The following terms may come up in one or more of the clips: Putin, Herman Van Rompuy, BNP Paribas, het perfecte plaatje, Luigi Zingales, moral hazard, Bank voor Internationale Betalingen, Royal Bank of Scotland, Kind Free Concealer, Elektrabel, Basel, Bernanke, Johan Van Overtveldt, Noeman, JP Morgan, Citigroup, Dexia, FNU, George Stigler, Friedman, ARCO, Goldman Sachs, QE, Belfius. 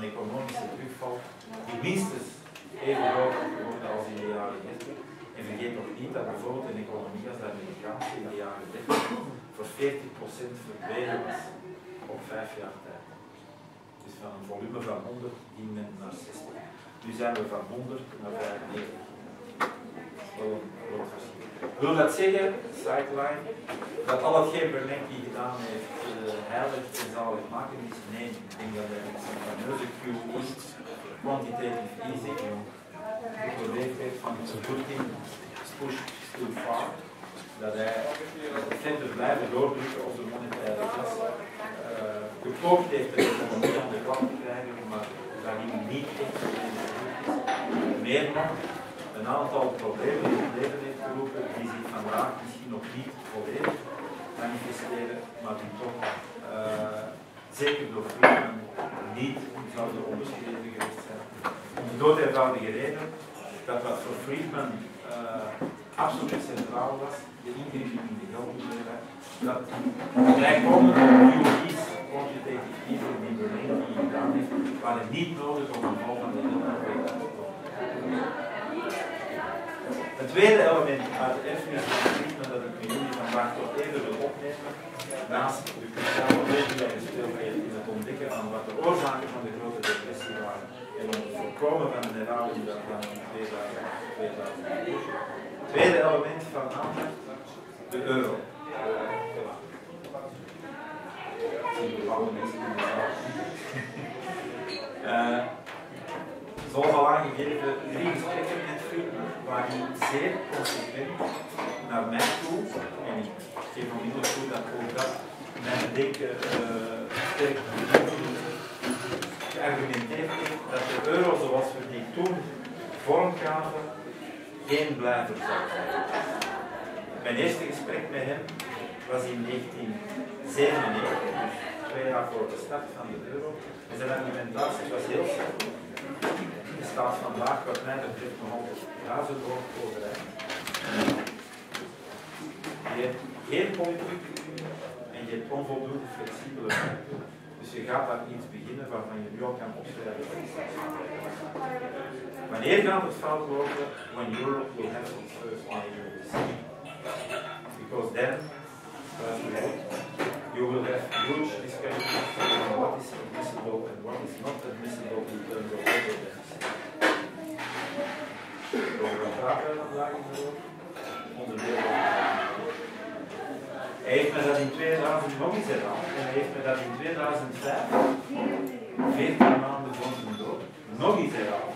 een economische terugval die minstens even hoog wordt als in de jaren 30. En vergeet ook niet dat bijvoorbeeld een economie als de Amerikaanse in de jaren 30 voor 40% verdwenen was op 5 jaar tijd. Dus van een volume van 100 ging men naar 60. Nu zijn we van 100 naar 95. Wil dat zeggen, sideline, dat al hetgeen Bernanke gedaan heeft heilig en zalig maken is? Nee, ik denk dat hij met zijn fameuze QE, quantitative easing, de collega's van Putin pushed too far, dat hij verder blijven doordrukken op de monetaire gas, gepoogd heeft de economie aan de kant te krijgen, maar dat hij niet echt meer maakt. Een aantal problemen die het leven heeft geroepen, die zich vandaag misschien nog niet volledig manifesteren, maar die toch zeker door Friedman niet zouden onbeschreven geweest zijn. Om de dood eenvoudige reden dat wat voor Friedman absoluut centraal was, de ingreep in de geldbeheerder, dat gelijkvormig nieuw is, quantitative easing die Bernanke die gedaan heeft, waren niet nodig om een volgende in te komen. Het tweede element uit de FNU dat ik met jullie vandaag toch even wil opnemen, naast de cruciale regulaire speelheid in het ontdekken van wat de oorzaken van de grote depressie waren en om het voorkomen van een herhaling die dat dan in 2020. Het tweede element van aandacht, de euro. Dat zijn de oude mensen in de zaal. Zoals al aangegeven, 3 gesprekken met Friedman, waar hij zeer consequent naar mij toe, en ik geef onmiddellijk toe dat ook dat mijn denken sterk geargumenteerd heeft dat de euro zoals we die toen vormgaven geen blijver zou zijn. Mijn eerste gesprek met hem was in 1997, 2 jaar voor de start van de euro, en zijn argumentatie was heel simpel. Er staat vandaag, wat mij betreft, nog altijd razend overeind. Je hebt geen politiek en je hebt onvoldoende flexibele markten. Dus je gaat aan iets beginnen waarvan je nu al kan opschrijven. Wanneer gaat het fout worden? When Europe will have its first major recession. Because then, you will have huge discussions on what is admissible and what is not admissible in terms of budget deficit. Over een paar jaar vandaag in de wereld, onderdeel van de wereld. Hij heeft me dat in 2000 nog eens gedaan en hij heeft me dat in 2005, 14 maanden voor zijn dood, nog eens gedaan.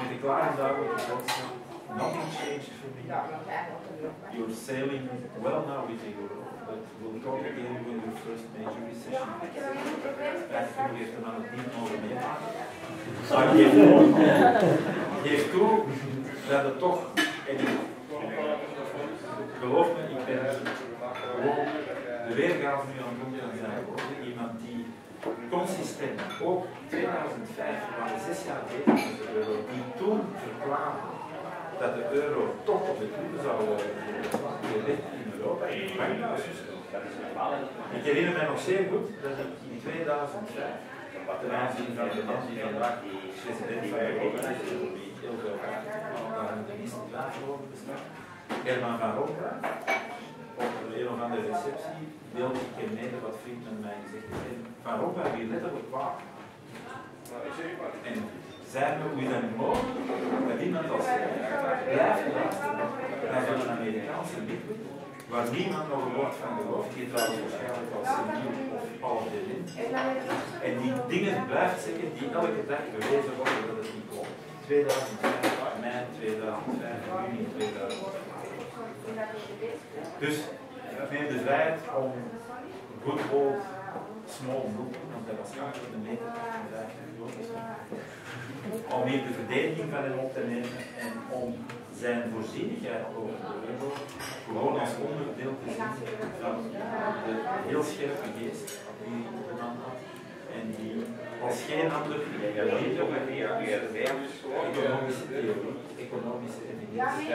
Met de klare duidelijke boodschap. Nothing changes for me. You're sailing well now with the euro, but we'll talk again when your first major recession hits. That's who we have to not need more than that. So I geef toe dat het toch, en geloof me, ik ben gewoon de weergave nu aan het doen van zijn woorden. Iemand die consistent, ook 2005, maar 6 jaar geleden, die toen verklaarde dat de euro toch op de knoppen zou worden in Europa. Ik herinner mij nog zeer goed dat ik in 2005, ten aanzien van de man die vandaag president van Europa is, die heel veel gaat, maar de minister daarover bestaat, Herman Van Rompuy, op een of andere receptie, wilde ik hem mede wat Friedman mij gezegd heeft. Van Rompuy weer letterlijk waar. Zijn we hoe dan mogelijk dat iemand als hij blijft luisteren naar zo'n Amerikaanse midden, waar niemand nog een woord van gelooft, die trouwens waarschijnlijk als nieuw of half erin, en die dingen blijft zeggen die elke dag bewezen worden dat het niet komt. 2005, mei 2005, juni 2005. Dus ik neem de vrijheid om good old small group, want dat was graag voor de meter van de om hier de verdediging van hem op te nemen en om zijn voorzienigheid over de euro gewoon als onderdeel te zien van de heel scherpe geest die de man had en die als geen ander economische theorie, economische evidentie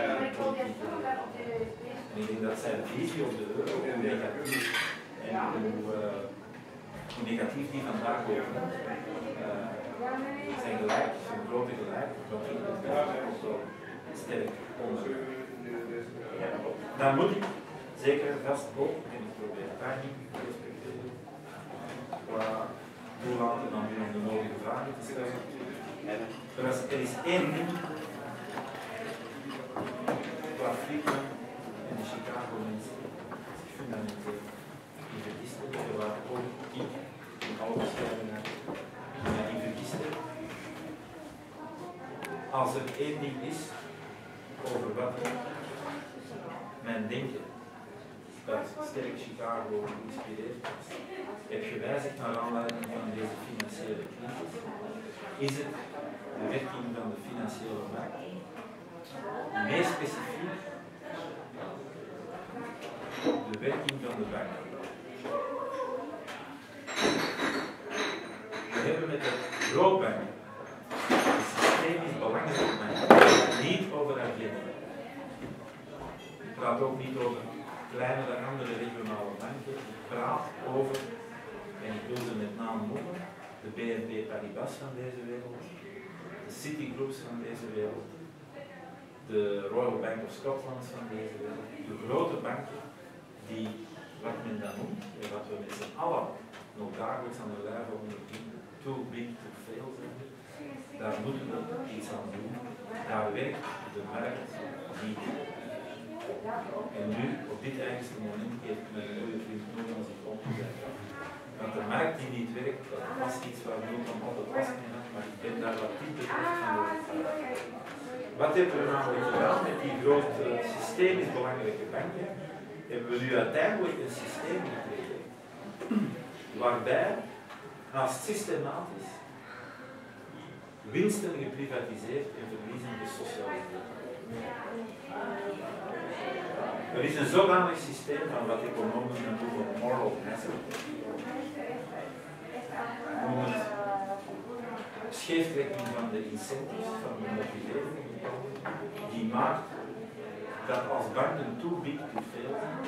en ik denk dat zijn visie op de euro negatief en hoe negatief die vandaag komen, zijn gelijk, zijn grote gelijk, want dat is zo sterk onderzoek. Ja, dan moet ik zeker vast ook, en ik probeer daar niet te respecteren, qua toelaten dan weer om de nodige vragen te stellen. Er is één ding qua Friedman en de Chicago mensen fundamenteel in vergisten, waar ook ik in alle bescheidenheid in vergisten. Als er één ding is over wat mijn denken dat sterk Chicago inspireert, heb gewijzigd naar aanleiding van deze financiële crisis, is het de werking van de financiële markt, meer specifiek de werking van de bank. We hebben met de roodbank een systemisch belangrijk bank, niet over agenten. Ik praat ook niet over kleinere andere regionale banken. Ik praat over, en ik wil ze met naam noemen, de BNP Paribas van deze wereld, de Citigroups van deze wereld, de Royal Bank of Scotland van deze wereld, de grote banken die, wat men dan noemt, en wat we met z'n allen nog dagelijks aan de lijve ondervinden, too big to fail, daar moeten we iets aan doen. Daar werkt de markt niet. En nu, op dit eigenste moment, heeft mijn goede vriend Noeman zich opgezet. Want de markt die niet werkt, dat was iets waar Noeman altijd was mee had, maar ik ben daar wat dieper van overtuigd. Wat hebben we namelijk gedaan met die grote systemisch belangrijke banken? Hebben we nu uiteindelijk een systeem gekregen waarbij naast systematisch winsten geprivatiseerd en verliezen gesocialiseerd worden. Er is een zodanig systeem van wat economen noemen moral hazard. Noemen het scheeftrekking van de incentives, van de motivering, die maakt dat als banken too big to fail zijn,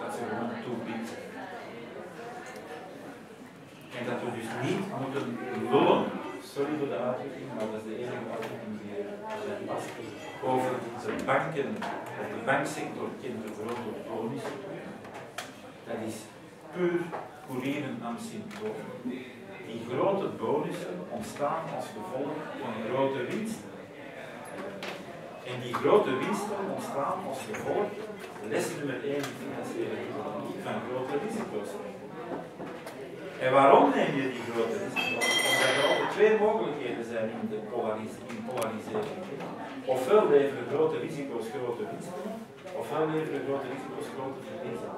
dat ze gewoon too big zijn. En dat we dus niet moeten lullen, sorry voor de uitdrukking, maar dat is de enige uitdrukking die er past, over de banken, dat de banksector kent de grote bonus. Dat is puur courieren am symptoom. Die grote bonussen ontstaan als gevolg van grote winsten. En die grote winsten ontstaan als gevolg, les nummer 1 in financiële economie, van grote risico's. En waarom neem je die grote risico's? Omdat er altijd twee mogelijkheden zijn in de polarisering. Ofwel leveren grote risico's grote winsten, ofwel leveren grote risico's grote verliezen.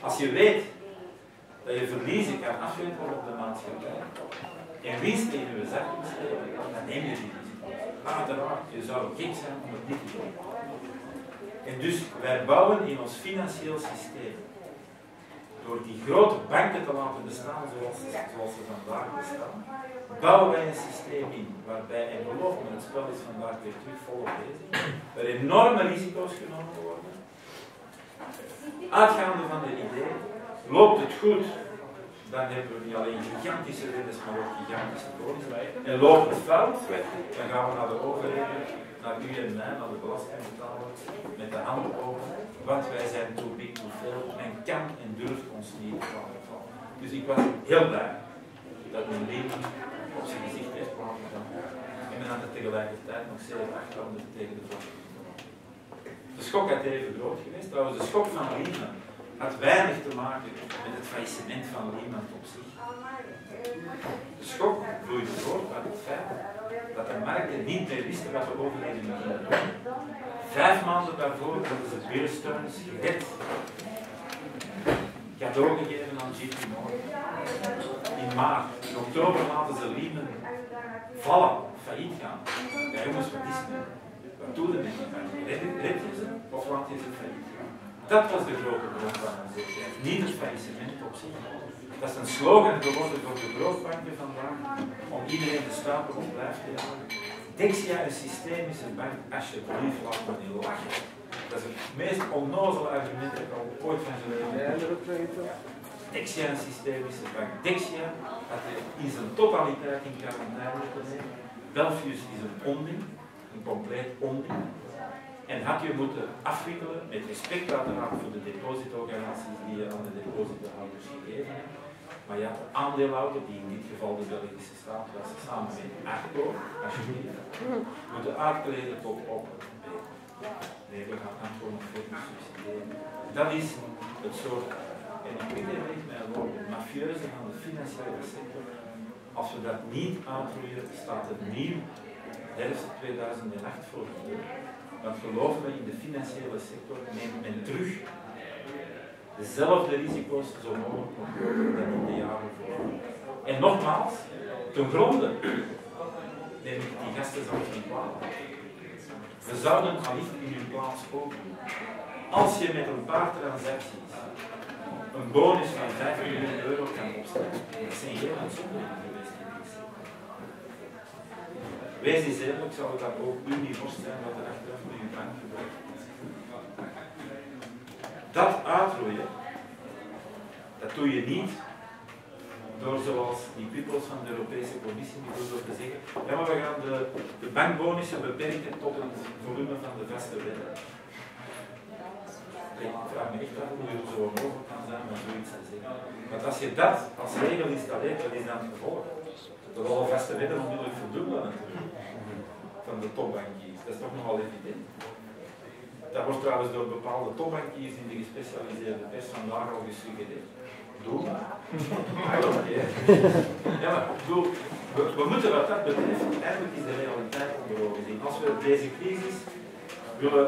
Als je weet dat je verliezen kan afweten op de maatschappij en winst in je zak moet steken, dan neem je die risico's. Uiteraard, je zou gek zijn om het niet te doen. En dus, wij bouwen in ons financieel systeem, door die grote banken te laten bestaan zoals ze vandaag bestaan, bouwen wij een systeem in waarbij, en geloof me, het spel is vandaag weer terug volop bezig, waar enorme risico's genomen worden. Uitgaande van het idee, loopt het goed, dan hebben we niet alleen gigantische rentes, maar ook gigantische bonussen. En loopt het fout, dan gaan we naar de overheden, naar u en mij, naar de belastingbetaler, met de handen open, want wij zijn too big to fail en kan en durft ons niet vallen. Dus ik was heel blij dat mijn leven op zijn gezicht heeft gedaan. En men had het tegelijkertijd nog 7, 8 landen tegen de volgende. De schok had even groot geweest, trouwens de schok van Lehman had weinig te maken met het faillissement van Lehman op zich. De schok vloeit voort uit het feit dat de markten niet meer wisten wat de overheden moesten doen. 5 maanden daarvoor hadden ze beursteuners gered. Cadeau gegeven aan JP Morgan. In maart, in oktober laten ze Lehman vallen, failliet gaan. Ja jongens, wat is het? Wat doen de mensen? Red je ze of laat je ze failliet gaan? Dat was de grote bron van onze zekerheid. Niet het faillissement op zich. Dat is een slogan geworden voor de grootbanken vandaag, om iedereen de stapel op blijft te jagen. Dexia, een systemische bank, alsjeblieft, laat me niet lachen. Dat is het meest onnozele argument dat ik al ooit van geleerd heb. Dexia-systeem is de bank. Dexia had in zijn totaliteit in quarantaine moeten zijn. Belfius is een onding, een compleet onding. En had je moeten afwikkelen, met respect uiteraard voor de depositogaranties die je aan de depositohouders gegeven hebt. Maar ja, de aandeelhouder, die in dit geval de Belgische staat was, samen met ARCO, alsjeblieft, moeten uitkleden tot op een beetje. Nee, we gaan het gewoon nog subsidiëren. Dat is het soort, en ik weet niet met mijn woorden, mafieuze van de financiële sector. Als we dat niet aanvloeien, staat het nieuw, herfst 2008 voor de deur. Want geloof me, in de financiële sector neemt men terug dezelfde risico's zo mogelijk nog groter dan in de jaren voor. En nogmaals, ten gronde neem ik die gasten zelf niet kwalijk. We zouden allicht in hun plaats komen. Als je met een paar transacties een bonus van 5 miljoen euro kan opstellen, dat zijn geen uitzonderingen geweest. Wees eens eerlijk, zou dat ook u niet worst zijn wat er achteraf met uw bank gebeurt. Dat uitroeien, dat doe je niet door, zoals die pupils van de Europese Commissie bijvoorbeeld te zeggen, ja maar we gaan de bankbonussen beperken tot het volume van de vaste wetten. Ik vraag me echt af hoe je zo mogelijk kan zijn met zoiets te zeggen. Want als je dat als regel installeert, wat is dan het gevolg? Dat alle vaste wetten onmiddellijk verdubbelen van de topbankiers. Dat is toch nogal evident. Dat wordt trouwens door bepaalde topbankiers in de gespecialiseerde pers vandaag al gesuggereerd. Doe maar. Ja, maar doe. We moeten wat dat betreft, eigenlijk is de realiteit onder ogen zien. Als we deze crisis willen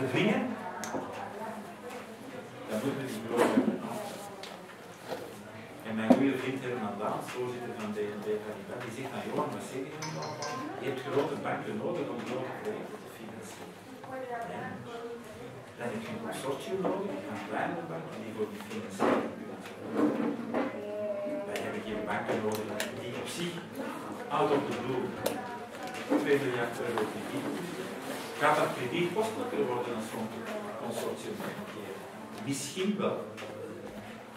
bedwingen, dan moeten we die brood hebben. En mijn goede vriend Herman Van Rompuy, voorzitter van BNP Paribas, die zegt aan Johan, wat zeg je dan? Je hebt grote banken nodig om grote projecten te financieren. Dan heb je een consortium nodig van kleine banken die voor die financiële buurt. Wij hebben geen banken nodig die op zich out of the blue 2 miljard euro krediet kosten. Gaat dat krediet kostelijker worden dan zo'n consortium bankier? Misschien wel.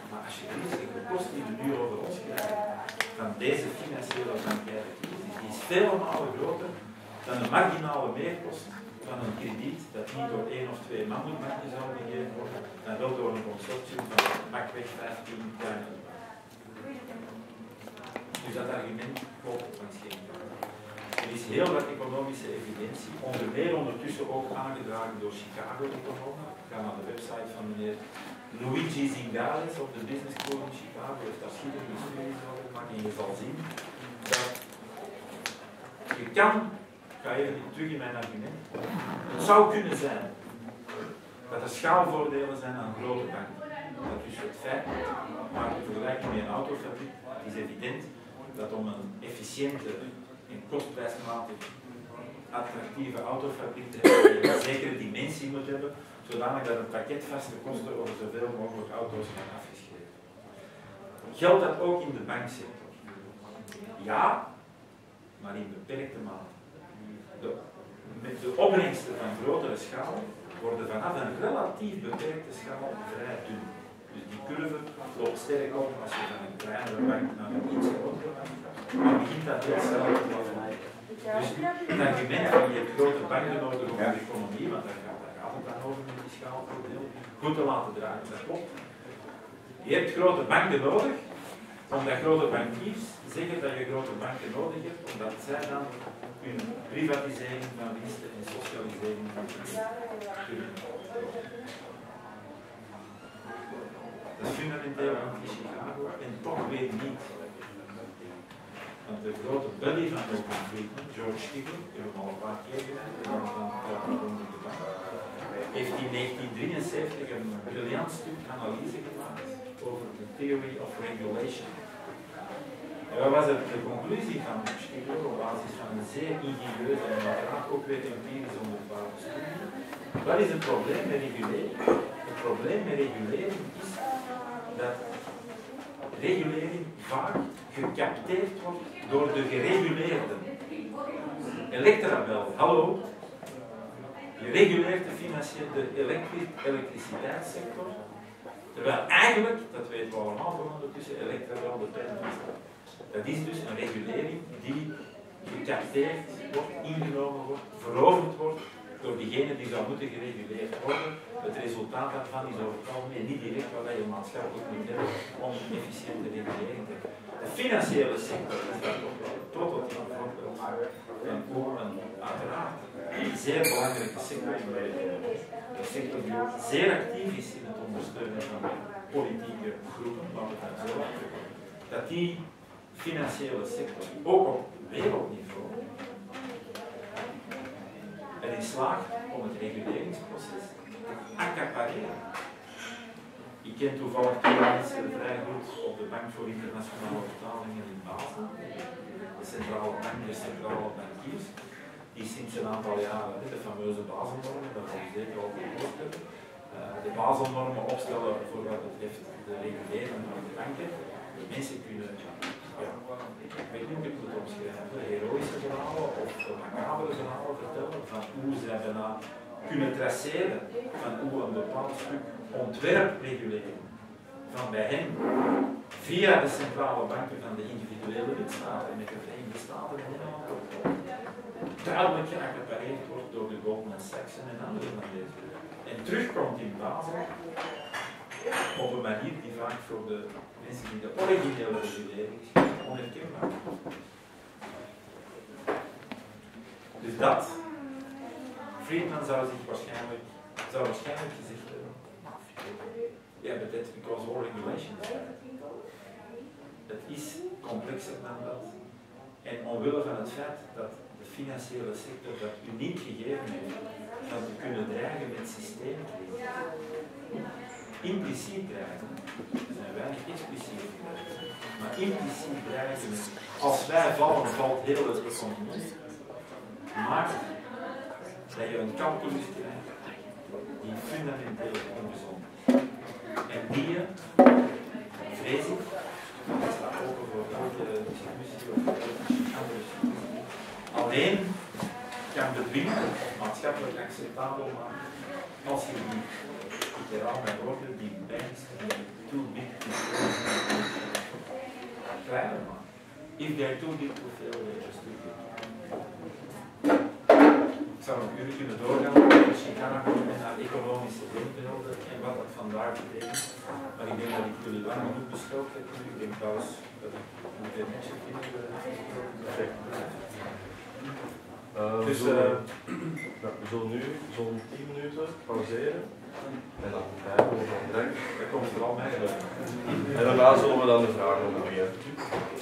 Maar als je ziet de kosten die we nu over ons krijgen van deze financiële bankaire crisis, die is veel malen groter dan de marginale meerkosten van een krediet dat niet door 1 of 2 mammoetbanken zou gegeven worden, maar wel door een consortium van makweg 15 kleine banken. Dus dat argument klopt van geen. Er is heel wat economische evidentie, onder meer ondertussen ook aangedragen door Chicago-economen. Ik ga naar de website van meneer Luigi Zingales op de Business School in Chicago, heeft daar schitterende studies over gemaakt en je zal zien dat je kan. Ik ga even terug in mijn argument. Het zou kunnen zijn dat er schaalvoordelen zijn aan grote banken. Dat is het feit, maar de vergelijking met een autofabriek is evident dat om een efficiënte en kostprijsmatig attractieve autofabriek te hebben, je een zekere dimensie moet hebben, zodanig dat een pakket vaste kosten over zoveel mogelijk auto's kan afgeschreven. Geldt dat ook in de banksector? Ja, maar in beperkte mate. De opbrengsten van grotere schaal worden vanaf een relatief beperkte schaal vrij dun. Dus die curve loopt sterk op als je van een kleinere bank naar een iets grotere bank gaat. Maar begint dat heel snel te vallen. Dus het argument van je hebt grote banken nodig over de economie, want daar gaat het dan over met die schaal goed te laten draaien, dat klopt. Je hebt grote banken nodig, omdat grote bankiers zeggen dat je grote banken nodig hebt, omdat zij dan hun privatisering van diensten en socialisering van diensten kunnen. Dat is fundamenteel aan Chicago en toch weer niet. Want de grote belly van Friedman, George Stigler, die we al een paar keer gedaan hebben, heeft in 1973 een briljant stuk analyse gemaakt over de theory of regulation. En wat was de conclusie van Stigler op basis van een zeer ingenieuze en uiteraard ook weer empirisch onderbouwde studie? Wat is het probleem met regulering? Het probleem met regulering is dat regulering vaak gecapteerd wordt door de gereguleerden. Elektrabel, hallo. Je reguleert de elektriciteitssector Terwijl eigenlijk, dat weten we allemaal van ondertussen, Elektrabel de pen van staat. Dat is dus een regulering die gecapteerd wordt, ingenomen wordt, veroverd wordt door diegene die zou moeten gereguleerd worden. Het resultaat daarvan is over het algemeen niet direct wat je maatschappelijk moet hebben om efficiënte regulering te hebben. De financiële sector is daar toch wel een prototype voor en ook een uiteraard zeer belangrijke sector. Een sector die zeer actief is in het ondersteunen van politieke groepen, landen en zo. Dat die financiële sector ook op wereldniveau erin slaagt om het reguleringsproces te accapareren. Ik ken toevallig twee mensen vrij goed op de Bank voor Internationale Betalingen in Basel, de centrale bank, de centrale bankiers, die sinds een aantal jaren de fameuze Baselnormen, dat we zeker al gehoord hebben, de Baselnormen opstellen voor wat betreft de regulering van de banken. De mensen kunnen, ja, ik weet niet hoe ik het omschrijven, heroïsche verhalen of macabere verhalen vertellen van hoe zij daarna kunnen traceren van hoe een bepaald stuk ontwerpregulering van bij hen via de centrale banken van de individuele lidstaten met de Verenigde Staten helemaal duidelijk geaccapareerd wordt door de Goldman Sachs en anderen van deze. En terugkomt in Basel op een manier die vaak voor de mensen die de originele regulering onherkenbaar is. Dus dat. Friedman zou waarschijnlijk gezegd hebben, yeah, but that's because all regulations are. Het is complexer dan dat. En omwille van het feit dat de financiële sector dat uniek gegeven heeft, dat we kunnen dreigen met systeemkritiek. Impliciet dreigen, we zijn weinig expliciet dreigen, maar impliciet dreigen, als wij vallen, valt heel het economie. Maar dat je een calculus krijgt die fundamenteel ongezond is. En die je, vrees ik, dat staat open voor elke discussie of andere discussie, alleen kan bedwingen, maatschappelijk acceptabel maken, als je die, ik herhaal mijn woorden, die banks en die too big to fail kleiner maken. If they're too big to fail, they're just too big. Ik zou nog uren kunnen doorgaan naar Chicago en naar economische denkbeelden en wat dat vandaag betekent. Maar ik denk dat ik jullie lang genoeg besteld heb. Ik denk trouwens dat ik een beetje dus we zullen nu zo'n 10 minuten pauzeren. En dan komt er al mee. En daarna zullen we dan de vragen opnemen.